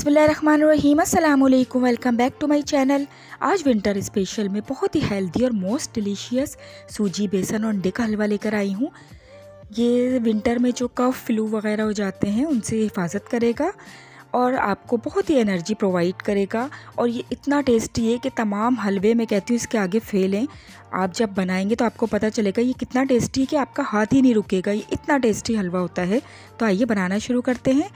बिस्मिल्लाहिर्रहमानिर्रहीम, अस्सलामुअलैकुम। Welcome back to my channel. आज विंटर स्पेशल में बहुत ही हेल्दी और मोस्ट डिलीशियस सूजी बेसन और अंडे का हलवा लेकर आई हूँ। ये विंटर में जो कफ फ्लू वगैरह हो जाते हैं उनसे हिफाजत करेगा और आपको बहुत ही एनर्जी प्रोवाइड करेगा। और ये इतना टेस्टी है कि तमाम हलवे में कहती हूँ इसके आगे फेल हैं। आप जब बनाएंगे तो आपको पता चलेगा ये कितना टेस्टी है कि आपका हाथ ही नहीं रुकेगा। ये इतना टेस्टी हलवा होता है। तो आइए बनाना शुरू करते हैं।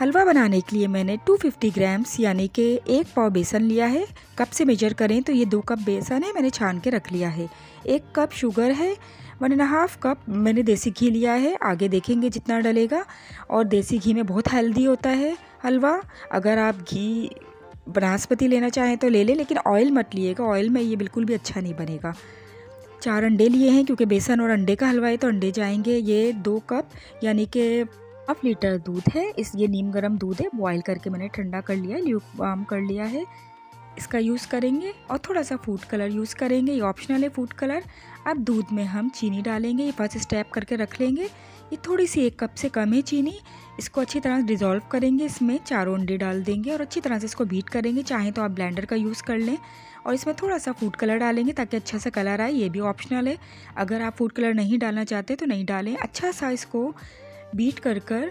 हलवा बनाने के लिए मैंने 250 ग्राम्स यानी कि 1 पाव बेसन लिया है। कप से मेजर करें तो ये 2 कप बेसन है, मैंने छान के रख लिया है। 1 कप शुगर है, 1.5 कप मैंने देसी घी लिया है। आगे देखेंगे जितना डलेगा। और देसी घी में बहुत हेल्दी होता है हलवा। अगर आप घी वनस्पति लेना चाहें तो ले लें, लेकिन ऑयल मत लीजिएगा। ऑयल में ये बिल्कुल भी अच्छा नहीं बनेगा। 4 अंडे लिए हैं क्योंकि बेसन और अंडे का हलवा है तो अंडे जाएंगे। ये 2 कप यानी कि 1.5 लीटर दूध है। ये नीम गर्म दूध है, बॉयल करके मैंने ठंडा कर लिया है, ल्यूकवार्म कर लिया है। इसका यूज़ करेंगे और थोड़ा सा फूड कलर यूज़ करेंगे, ये ऑप्शनल है फूड कलर। अब दूध में हम चीनी डालेंगे, ये 5 स्टेप करके रख लेंगे। ये थोड़ी सी 1 कप से कम है चीनी। इसको अच्छी तरह से डिज़ोल्व करेंगे, इसमें 4 अंडे डाल देंगे और अच्छी तरह से इसको बीट करेंगे। चाहें तो आप ब्लेंडर का यूज़ कर लें। और इसमें थोड़ा सा फूड कलर डालेंगे ताकि अच्छा सा कलर आए, ये भी ऑप्शनल है। अगर आप फूड कलर नहीं डालना चाहते तो नहीं डालें। अच्छा सा इसको बीट कर कर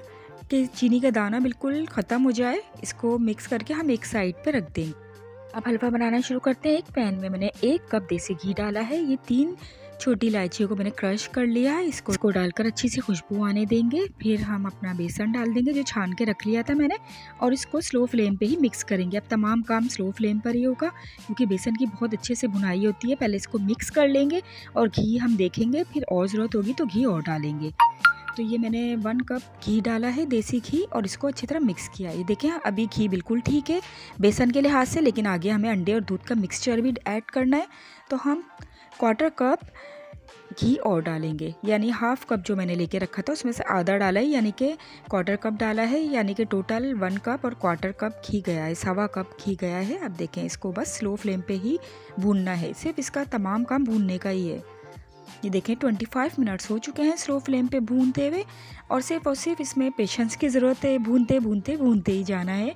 कि चीनी का दाना बिल्कुल ख़त्म हो जाए। इसको मिक्स करके हम एक साइड पे रख देंगे। अब हलवा बनाना शुरू करते हैं। एक पैन में मैंने 1 कप देसी घी डाला है। ये 3 छोटी इलायचियों को मैंने क्रश कर लिया है। इसको डालकर अच्छी सी खुशबू आने देंगे। फिर हम अपना बेसन डाल देंगे जो छान के रख लिया था मैंने, और इसको स्लो फ्लेम पे ही मिक्स करेंगे। अब तमाम काम स्लो फ्लेम पर ही होगा क्योंकि बेसन की बहुत अच्छे से भुनाई होती है। पहले इसको मिक्स कर लेंगे और घी हम देखेंगे, फिर और ज़रूरत होगी तो घी और डालेंगे। तो ये मैंने 1 कप घी डाला है, देसी घी, और इसको अच्छी तरह मिक्स किया। ये देखें अभी घी बिल्कुल ठीक है बेसन के लिहाज से, लेकिन आगे हमें अंडे और दूध का मिक्सचर भी ऐड करना है। तो हम 1/4 कप घी और डालेंगे, यानी 1/2 कप जो मैंने लेके रखा था उसमें से आधा डाला है, यानी कि 1/4 कप डाला है। यानी कि टोटल 1 कप और 1/4 कप घी गया है, 1.25 कप घी गया है। अब देखें इसको बस स्लो फ्लेम पे ही भूनना है, सिर्फ इसका तमाम काम भूनने का ही है। ये देखें 25 मिनट्स हो चुके हैं स्लो फ्लेम पे भूनते हुए, और सिर्फ इसमें पेशेंस की ज़रूरत है। भूनते भूनते भूनते ही जाना है।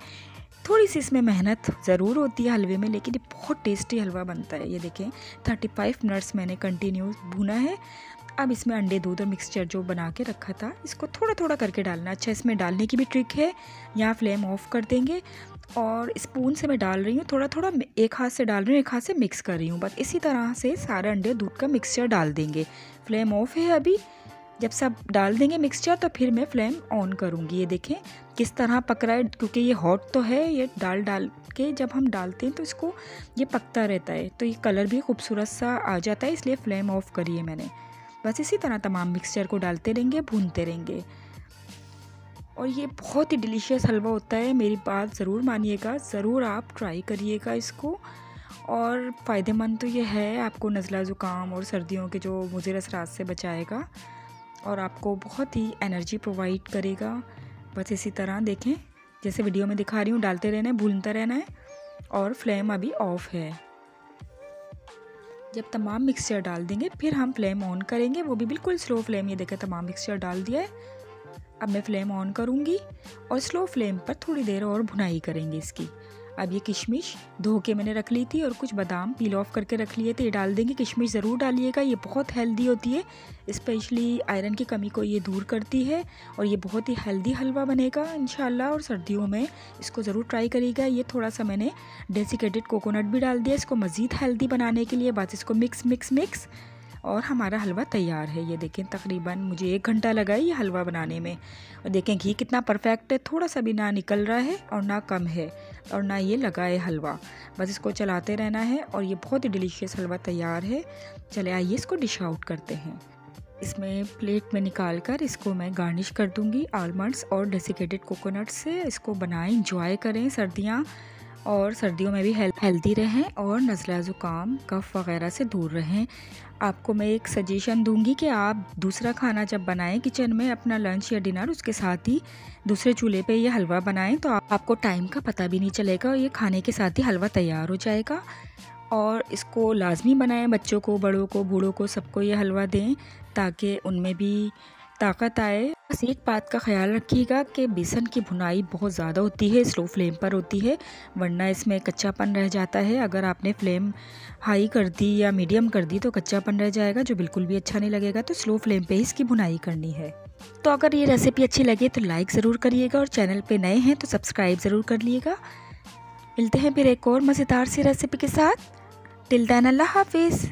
थोड़ी सी इसमें मेहनत ज़रूर होती है हलवे में, लेकिन ये बहुत टेस्टी हलवा बनता है। ये देखें 35 मिनट्स मैंने कंटिन्यू भूना है। अब इसमें अंडे, दूध और मिक्सचर जो बना के रखा था इसको थोड़ा थोड़ा करके डालना। अच्छा, इसमें डालने की भी ट्रिक है। यहाँ फ्लेम ऑफ कर देंगे और स्पून से मैं डाल रही हूँ थोड़ा थोड़ा, एक हाथ से डाल रही हूँ, एक हाथ से मिक्स कर रही हूँ। बस इसी तरह से सारा अंडे दूध का मिक्सचर डाल देंगे। फ्लेम ऑफ है अभी। जब सब डाल देंगे मिक्सचर तो फिर मैं फ्लेम ऑन करूँगी। ये देखें किस तरह पक रहा है, क्योंकि ये हॉट तो है। ये डाल के जब हम डालते हैं तो इसको ये पकता रहता है, तो ये कलर भी खूबसूरत सा आ जाता है, इसलिए फ्लेम ऑफ करी है मैंने। बस इसी तरह तमाम मिक्सचर को डालते रहेंगे, भूनते रहेंगे। और ये बहुत ही डिलीशियस हलवा होता है। मेरी बात ज़रूर मानिएगा, ज़रूर आप ट्राई करिएगा इसको। और फ़ायदेमंद तो ये है, आपको नज़ला ज़ुकाम और सर्दियों के जो मुज़िर असरात से बचाएगा और आपको बहुत ही एनर्जी प्रोवाइड करेगा। बस इसी तरह देखें जैसे वीडियो में दिखा रही हूँ, डालते रहना है, भूनता रहना है। और फ्लेम अभी ऑफ़ है। जब तमाम मिक्सचर डाल देंगे फिर हम फ्लेम ऑन करेंगे, वो भी बिल्कुल स्लो फ्लेम। ये देखें तमाम मिक्सचर डाल दिया है। अब मैं फ्लेम ऑन करूँगी और स्लो फ्लेम पर थोड़ी देर और भुनाई करेंगे इसकी। अब ये किशमिश धो के मैंने रख ली थी और कुछ बादाम पील ऑफ करके रख लिए थे, ये डाल देंगे। किशमिश ज़रूर डालिएगा, ये बहुत हेल्दी होती है, स्पेशली आयरन की कमी को ये दूर करती है। और ये बहुत ही हेल्दी हलवा बनेगा इंशाल्लाह, और सर्दियों में इसको ज़रूर ट्राई करिएगा। ये थोड़ा सा मैंने डेसिकेटेड कोकोनट भी डाल दिया इसको मज़ीद हेल्दी बनाने के लिए। बस इसको मिक्स मिक्स मिक्स और हमारा हलवा तैयार है। ये देखें तकरीबन मुझे 1 घंटा लगा ये हलवा बनाने में। और देखें घी कितना परफेक्ट है, थोड़ा सा भी ना निकल रहा है और ना कम है और ना ये लगा है हलवा। बस इसको चलाते रहना है और ये बहुत ही डिलीशियस हलवा तैयार है। चले आइए इसको डिश आउट करते हैं। इसमें प्लेट में निकाल कर इसको मैं गार्निश कर दूँगी आलमंड्स और डेसिकेटेड कोकोनट से। इसको बनाएं, इंजॉय करें सर्दियाँ, और सर्दियों में भी हेल्दी रहें और नज़ला ज़ुकाम कफ वग़ैरह से दूर रहें। आपको मैं एक सजेशन दूंगी कि आप दूसरा खाना जब बनाएं किचन में, अपना लंच या डिनर, उसके साथ ही दूसरे चूल्हे पे ये हलवा बनाएं तो आपको टाइम का पता भी नहीं चलेगा और ये खाने के साथ ही हलवा तैयार हो जाएगा। और इसको लाजमी बनाएं, बच्चों को, बड़ों को, बूढ़ों को, सबको ये हलवा दें ताकि उनमें भी ताकत आए। बस एक बात का ख्याल रखिएगा कि बेसन की भुनाई बहुत ज़्यादा होती है, स्लो फ्लेम पर होती है, वरना इसमें कच्चापन रह जाता है। अगर आपने फ्लेम हाई कर दी या मीडियम कर दी तो कच्चापन रह जाएगा, जो बिल्कुल भी अच्छा नहीं लगेगा। तो स्लो फ्लेम पे ही इसकी भुनाई करनी है। तो अगर ये रेसिपी अच्छी लगे तो लाइक ज़रूर करिएगा, और चैनल पर नए हैं तो सब्सक्राइब ज़रूर कर लीजिएगा। मिलते हैं फिर एक और मज़ेदार सी रेसिपी के साथ। टिल देन अल्लाह हाफिज़।